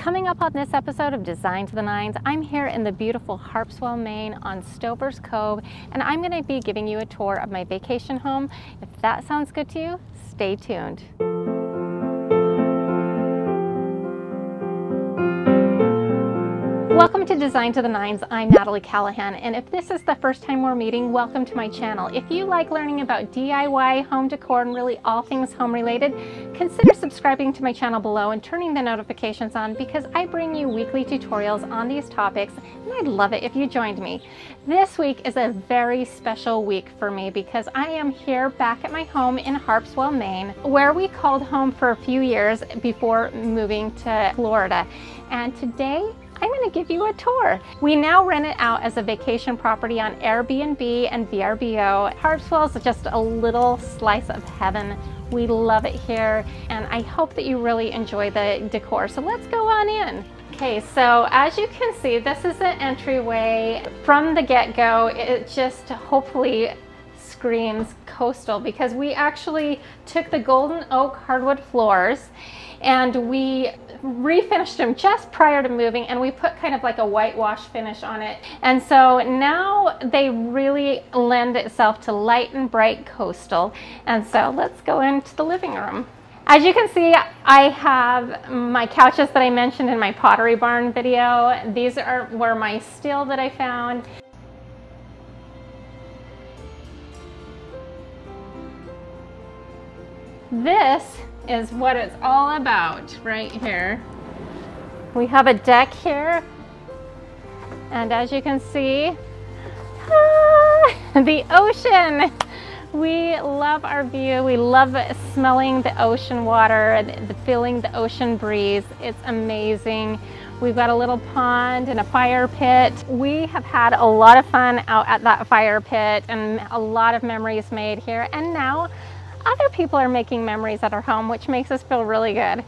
Coming up on this episode of Designed to the Nines, I'm here in the beautiful Harpswell, Maine on Stover's Cove, and I'm going to be giving you a tour of my vacation home. If that sounds good to you, stay tuned. Welcome to Design to the Nines. I'm Natalie Callahan, and if this is the first time we're meeting, welcome to my channel. If you like learning about DIY, home decor, and really all things home related, consider subscribing to my channel below and turning the notifications on, because I bring you weekly tutorials on these topics, and I'd love it if you joined me. This week is a very special week for me because I am here back at my home in Harpswell, Maine, where we called home for a few years before moving to Florida. And today, I'm going to give you a tour. We now rent it out as a vacation property on Airbnb and VRBO. Harpswell is just a little slice of heaven. We love it here, and I hope that you really enjoy the decor. So let's go on in. Okay, so as you can see, this is the entryway. From the get-go, it just hopefully screams coastal, because we actually took the golden oak hardwood floors and we refinished them just prior to moving, and we put kind of like a whitewash finish on it. And so now they really lend itself to light and bright coastal. And so let's go into the living room. As you can see, I have my couches that I mentioned in my Pottery Barn video. These were my steel that I found. This is what it's all about right here. We have a deck here, and as you can see, the ocean. We love our view. We love smelling the ocean water, feeling the ocean breeze. It's amazing. We've got a little pond and a fire pit. We have had a lot of fun out at that fire pit, and a lot of memories made here, and now other people are making memories at our home, which makes us feel really good.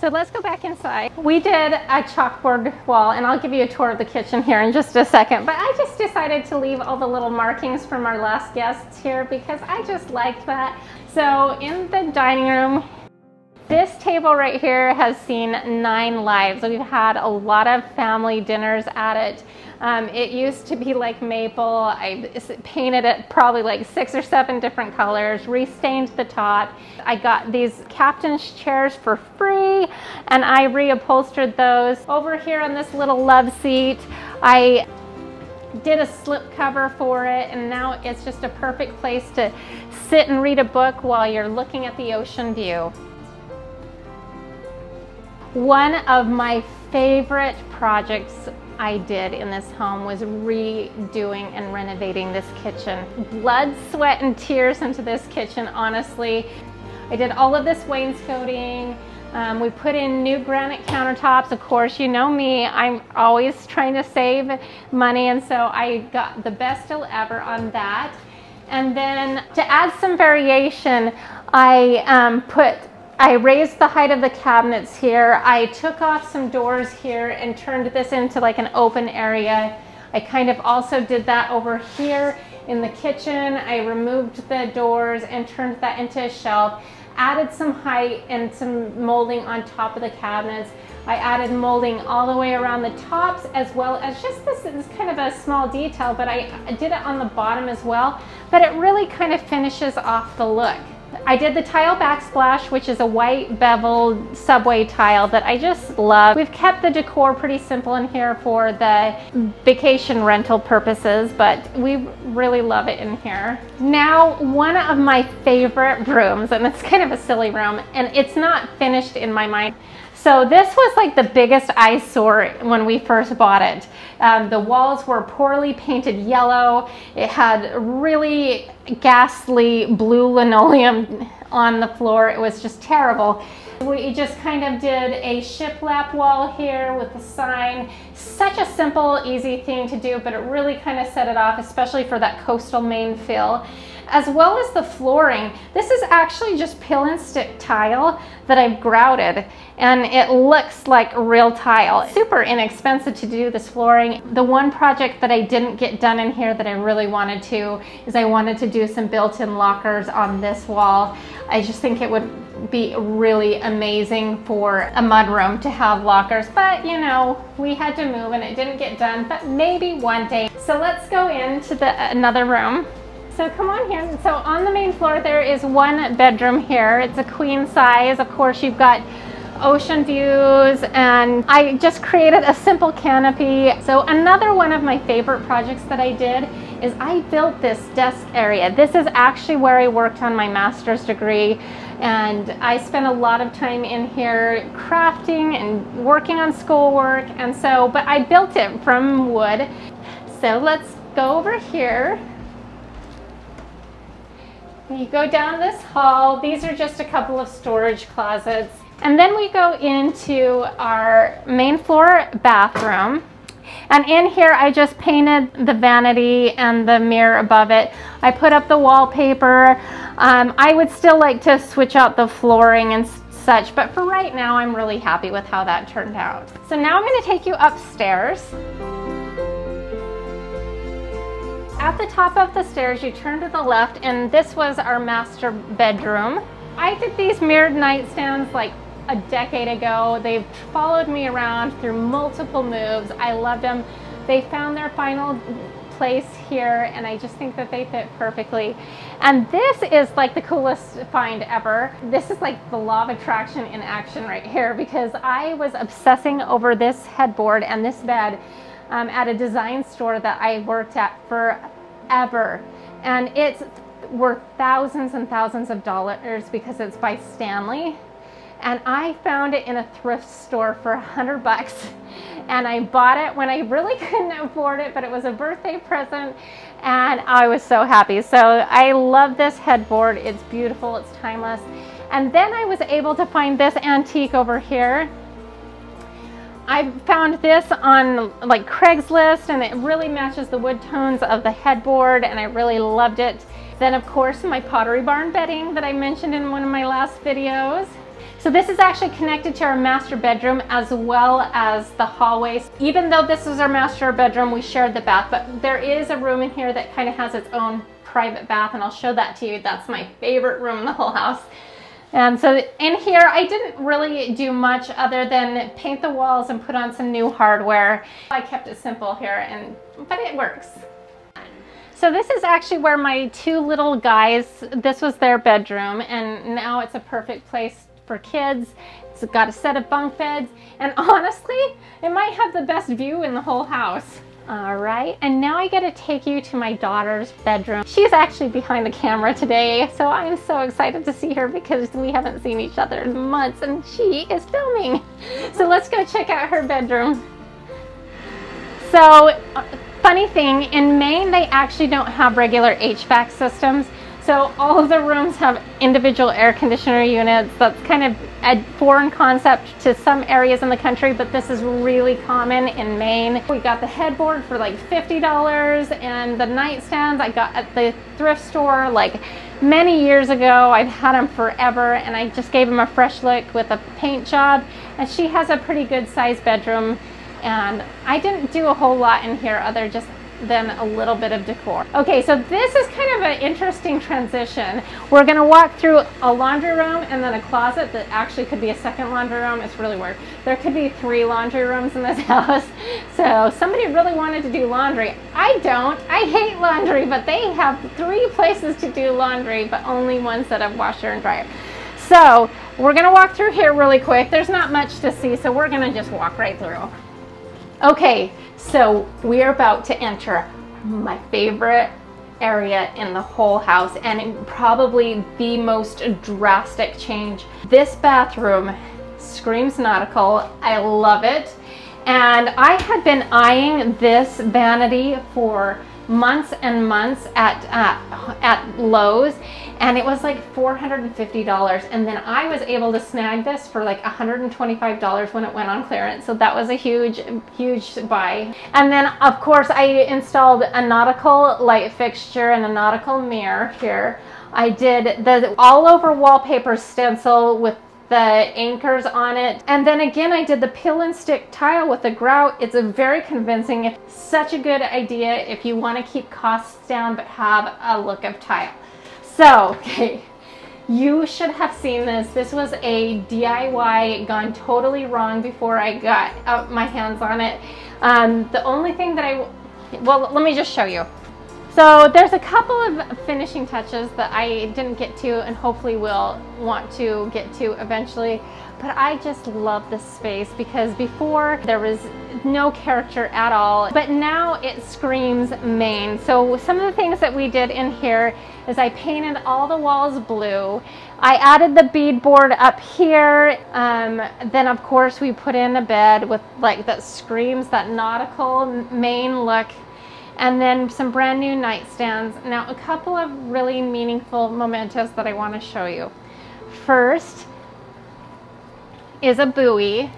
So let's go back inside. We did a chalkboard wall, and I'll give you a tour of the kitchen here in just a second, but I just decided to leave all the little markings from our last guests here because I just liked that. So in the dining room, this table right here has seen 9 lives. We've had a lot of family dinners at it. It used to be like maple. I painted it probably like 6 or 7 different colors, restained the top. I got these captain's chairs for free, and I reupholstered those. Over here on this little love seat, I did a slip cover for it, and now it's just a perfect place to sit and read a book while you're looking at the ocean view. One of my favorite projects I did in this home was redoing and renovating this kitchen. Blood, sweat, and tears into this kitchen, honestly. I did all of this wainscoting. We put in new granite countertops. Of course, you know me, I'm always trying to save money, and so I got the best deal ever on that. And then to add some variation, I raised the height of the cabinets here. I took off some doors here and turned this into like an open area. I kind of also did that over here in the kitchen. I removed the doors and turned that into a shelf, added some height and some molding on top of the cabinets. I added molding all the way around the tops, as well as just this is kind of a small detail, but I did it on the bottom as well. But it really kind of finishes off the look. I did the tile backsplash, which is a white beveled subway tile that I just love. We've kept the decor pretty simple in here for the vacation rental purposes, but we really love it in here. Now, one of my favorite rooms, and it's kind of a silly room, and it's not finished in my mind. So this was like the biggest eyesore when we first bought it. The walls were poorly painted yellow. It had really ghastly blue linoleum on the floor. It was just terrible. We just kind of did a shiplap wall here with a sign. Such a simple, easy thing to do, but it really kind of set it off, especially for that coastal Maine feel. As well as the flooring. This is actually just peel and stick tile that I've grouted, and it looks like real tile. Super inexpensive to do this flooring. The one project that I didn't get done in here that I really wanted to is I wanted to do some built-in lockers on this wall. I just think it would be really amazing for a mudroom to have lockers, but you know, we had to move and it didn't get done, but maybe one day. So let's go into another room. So come on here. So on the main floor there is one bedroom here. It's a queen size. Of course you've got ocean views, and I just created a simple canopy. So another one of my favorite projects that I did is I built this desk area. This is actually where I worked on my master's degree, and I spent a lot of time in here crafting and working on schoolwork, and so, but I built it from wood. So let's go over here. You go down this hall. These are just a couple of storage closets. And then we go into our main floor bathroom. And in here, I just painted the vanity and the mirror above it. I put up the wallpaper. I would still like to switch out the flooring and such, but for right now, I'm really happy with how that turned out. So now I'm going to take you upstairs. At the top of the stairs, you turn to the left, and this was our master bedroom. I did these mirrored nightstands like a decade ago. They've followed me around through multiple moves. I loved them. They found their final place here, and I just think that they fit perfectly. And this is like the coolest find ever. This is like the law of attraction in action right here, because I was obsessing over this headboard and this bed at a design store that I worked at forever. And it's worth thousands and thousands of dollars because it's by Stanley, and I found it in a thrift store for $100, and I bought it when I really couldn't afford it, but it was a birthday present and I was so happy. So I love this headboard. It's beautiful, it's timeless. And then I was able to find this antique over here. I found this on like Craigslist, and it really matches the wood tones of the headboard, and I really loved it. Then of course my Pottery Barn bedding that I mentioned in one of my last videos. So this is actually connected to our master bedroom as well as the hallways. Even though this is our master bedroom, we shared the bath, but there is a room in here that kind of has its own private bath, and I'll show that to you. That's my favorite room in the whole house. And so in here, I didn't really do much other than paint the walls and put on some new hardware. I kept it simple here, but it works. So this is actually where my two little guys, this was their bedroom, and now it's a perfect place for kids. It's got a set of bunk beds, and honestly, it might have the best view in the whole house. All right, and now I get to take you to my daughter's bedroom. She's actually behind the camera today, so I'm so excited to see her because we haven't seen each other in months, and she is filming. So let's go check out her bedroom. So, funny thing, in Maine they actually don't have regular HVAC systems, so all of the rooms have individual air conditioner units. That's kind of a foreign concept to some areas in the country, but this is really common in Maine. We got the headboard for like $50, and the nightstands I got at the thrift store like many years ago. I've had them forever, and I just gave them a fresh look with a paint job, and she has a pretty good sized bedroom. And I didn't do a whole lot in here other just than a little bit of decor. Okay, so this is kind of an interesting transition. We're gonna walk through a laundry room and then a closet that actually could be a second laundry room. It's really weird. There could be three laundry rooms in this house. So somebody really wanted to do laundry. I don't. I hate laundry, but they have three places to do laundry, but only one set of washer and dryer. So we're gonna walk through here really quick. There's not much to see, so we're gonna just walk right through. Okay, so we are about to enter my favorite area in the whole house, and probably the most drastic change. This bathroom screams nautical. I love it. And I had been eyeing this vanity for months and months at Lowe's, and it was like $450, and then I was able to snag this for like $125 when it went on clearance. So that was a huge buy. And then of course I installed a nautical light fixture and a nautical mirror here. I did the all over wallpaper stencil with the anchors on it, and then again I did the peel and stick tile with the grout. It's a very convincing. It's such a good idea if you want to keep costs down but have a look of tile. So okay, You should have seen this. This was a DIY gone totally wrong before I got my hands on it. The only thing that well, let me just show you. So there's a couple of finishing touches that I didn't get to and hopefully will want to get to eventually. But I just love this space because before there was no character at all, but now it screams Maine. So some of the things that we did in here is I painted all the walls blue. I added the beadboard up here. Then of course we put in a bed with like that screams that nautical Maine look, and then some brand new nightstands. Now a couple of really meaningful mementos that I want to show you. First is a buoy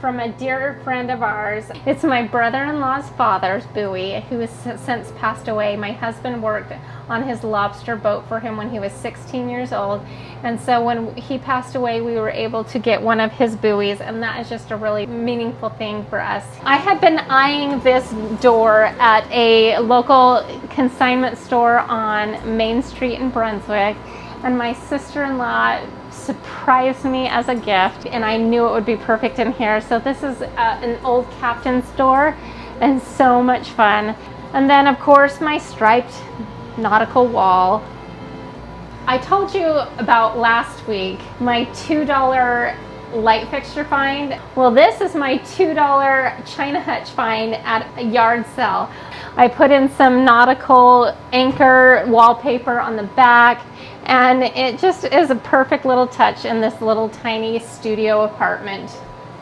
from a dear friend of ours. It's my brother-in-law's father's buoy, who has since passed away. My husband worked on his lobster boat for him when he was 16 years old, and so when he passed away we were able to get one of his buoys, and that is just a really meaningful thing for us. I had been eyeing this door at a local consignment store on Main Street in Brunswick, and my sister-in-law surprised me as a gift, and I knew it would be perfect in here. So this is an old captain's door, and so much fun. And then of course my striped nautical wall. I told you about last week my $2 light fixture find. Well, this is my $2 china hutch find at a yard sale. I put in some nautical anchor wallpaper on the back, and it just is a perfect little touch in this little tiny studio apartment.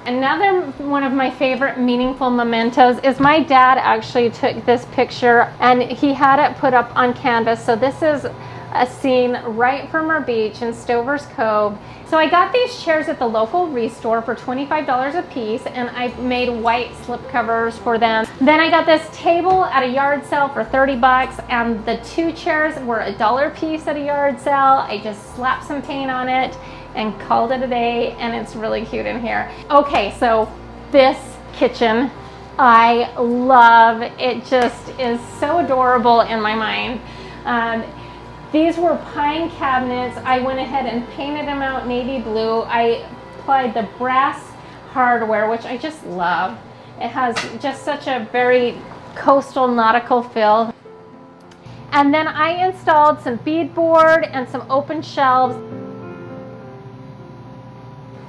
Another one of my favorite meaningful mementos is my dad actually took this picture, and he had it put up on canvas. So this is a scene right from our beach in Stover's Cove. So I got these chairs at the local ReStore for $25 a piece, and I made white slipcovers for them. Then I got this table at a yard sale for 30 bucks, and the two chairs were $1 a piece at a yard sale. I just slapped some paint on it and called it a day, and it's really cute in here. Okay, so this kitchen, I love. It just is so adorable in my mind. These were pine cabinets. I went ahead and painted them out navy blue. I applied the brass hardware, which I just love. It has just such a very coastal nautical feel. And then I installed some beadboard and some open shelves.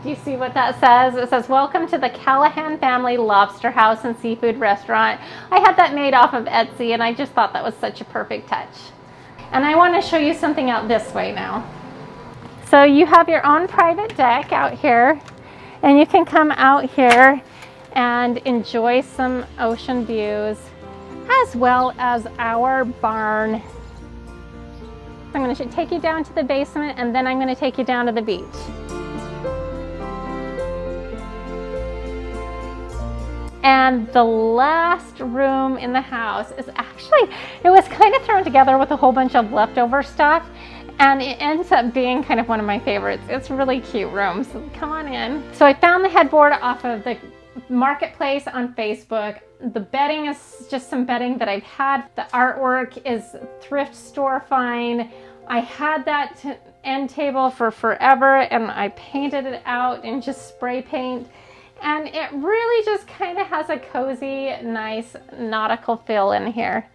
Do you see what that says? It says, "Welcome to the Callahan Family Lobster House and Seafood Restaurant." I had that made off of Etsy, and I just thought that was such a perfect touch. And I want to show you something out this way now. So you have your own private deck out here, and you can come out here and enjoy some ocean views as well as our barn. I'm going to take you down to the basement, and then I'm going to take you down to the beach. And the last room in the house is actually, it was kind of thrown together with a whole bunch of leftover stuff, and it ends up being kind of one of my favorites. It's a really cute room, so come on in. So I found the headboard off of the marketplace on Facebook. The bedding is just some bedding that I've had. The artwork is thrift store find. I had that end table for forever, and I painted it out in just spray paint. And it really just kind of has a cozy, nice, nautical feel in here.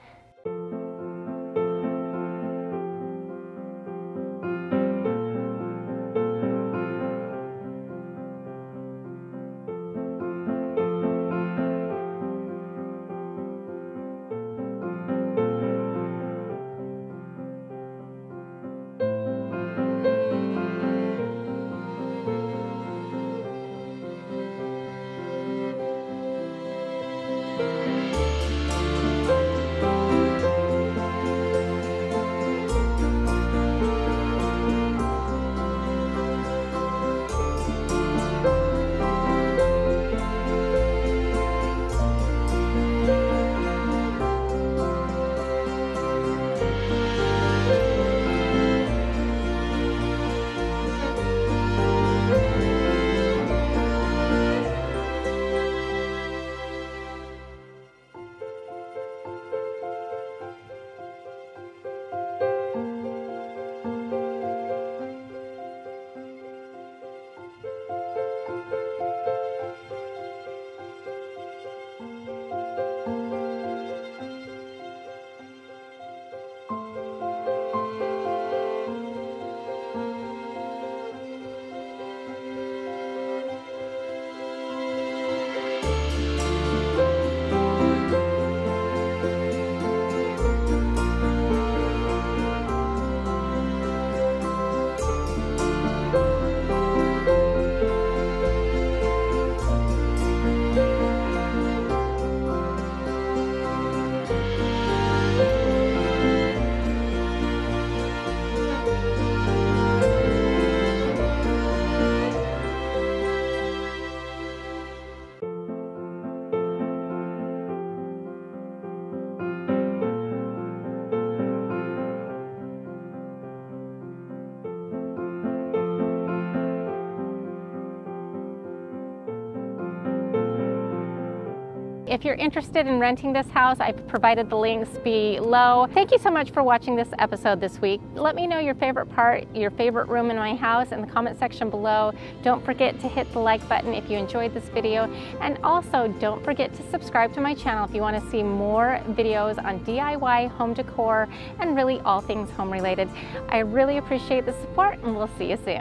If you're interested in renting this house, I've provided the links below. Thank you so much for watching this episode this week. Let me know your favorite part, your favorite room in my house in the comment section below. Don't forget to hit the like button if you enjoyed this video. And also don't forget to subscribe to my channel if you want to see more videos on DIY, home decor, and really all things home related. I really appreciate the support and we'll see you soon.